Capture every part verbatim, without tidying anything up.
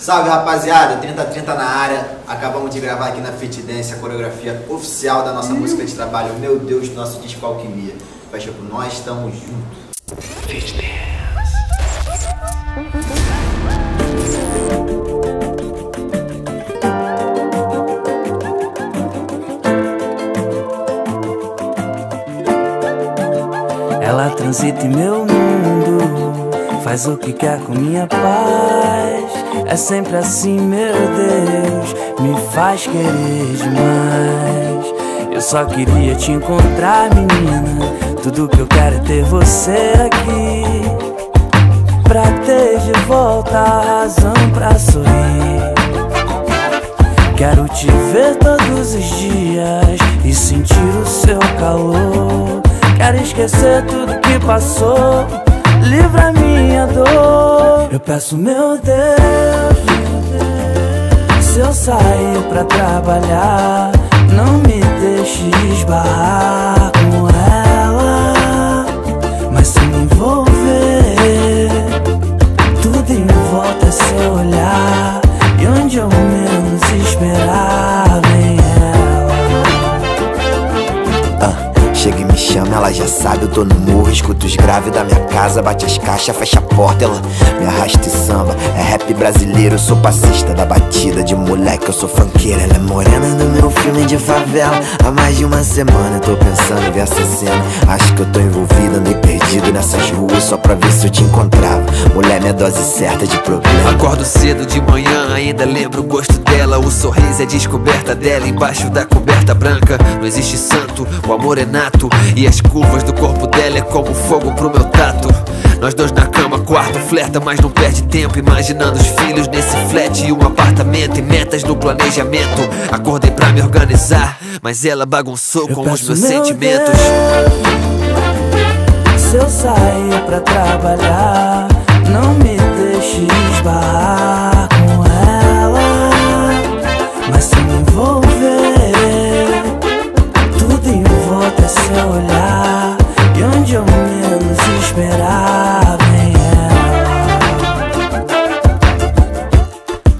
Salve rapaziada, trinta trinta na área, acabamos de gravar aqui na Fit Dance a coreografia oficial da nossa hum. música de trabalho, Meu Deus, do nosso disco Alquimia. Fecha tipo, nós estamos juntos. Fit Dance. Ela transita em meu mundo, faz o que quer com minha paz. É sempre assim, meu Deus, me faz querer demais. Eu só queria te encontrar, menina, tudo que eu quero é ter você aqui, pra ter de volta a razão pra sorrir. Quero te ver todos os dias e sentir o seu calor. Quero esquecer tudo que passou, livra minha dor. Eu peço, meu Deus, se eu sair pra trabalhar, não me deixe esbarrar com ela. Mas se me envolver, tudo em volta é seu olhar, e onde eu menos esperar vem ela. Ah. Chega e me chama, ela já sabe, eu tô no morro. Escuto os graves da minha casa, bate as caixas, fecha a porta, ela me arrasta e samba. É rap brasileiro, eu sou passista da batida de moleque, eu sou funkeira. Ela é morena no meu filme de favela. Há mais de uma semana eu tô pensando em ver essa cena. Acho que eu tô envolvido, andei perdido nessas ruas só pra ver se eu te encontrava. Mulher, minha dose certa de problema. Acordo cedo de manhã, ainda lembro o gosto dela. O sorriso é descoberta dela, embaixo da coberta branca. Não existe santo, o amor é nato, e as curvas do corpo dela é como fogo pro meu tato. Nós dois na cama, quarto, flerta, mas não perde tempo, imaginando os filhos nesse flat e um apartamento, e metas no planejamento. Acordei pra me organizar, mas ela bagunçou eu com os meus meu sentimentos. Deus, se eu sair pra trabalhar, não me deixe esbarrar com ela. Mas se me envolver, tudo em volta é seu olhar, e onde eu menos esperar vem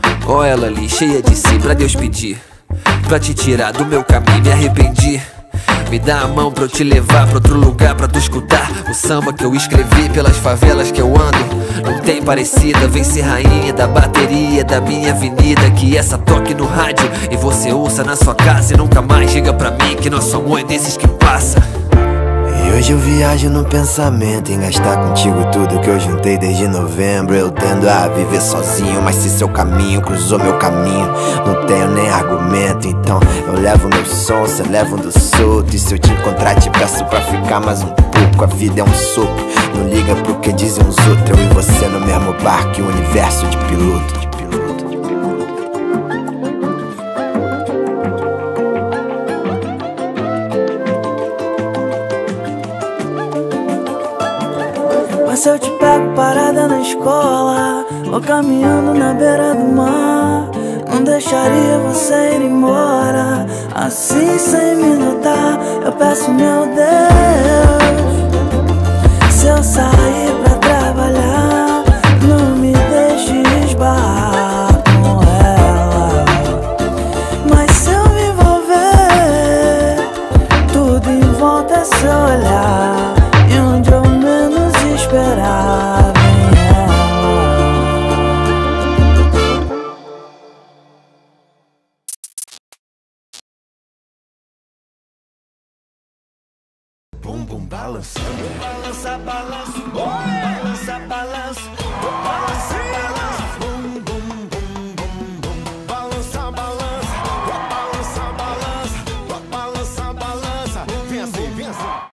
ela. Ó ela ali, cheia de si, pra Deus pedir, pra te tirar do meu caminho, me arrependi. Me dá a mão pra eu te levar pra outro lugar, pra tu escutar o samba que eu escrevi pelas favelas que eu ando. Não tem parecida, vem ser rainha da bateria da minha avenida. Que essa toque no rádio e você ouça na sua casa, e nunca mais diga pra mim que nosso amor é desses que passa. E hoje eu viajo no pensamento em gastar contigo tudo que eu juntei desde novembro. Eu tendo a viver sozinho, mas se seu caminho cruzou meu caminho, não tenho nem argumento. Então eu levo meu som, cê leva um do solto, e se eu te encontrar te peço pra ficar mais um pouco. A vida é um sopro, não liga pro que dizem os outros. Eu e você no mesmo barco, e o universo de piloto. Se eu te pego parada na escola, ou caminhando na beira do mar, não deixaria você ir embora, assim sem me notar. Eu peço, meu Deus, se eu sair pra trabalhar, não me deixe esbarrar com ela. Mas se eu me envolver, tudo em volta é seu olhar, e onde eu esperar vem ela. Bum bum balança, balança, balança.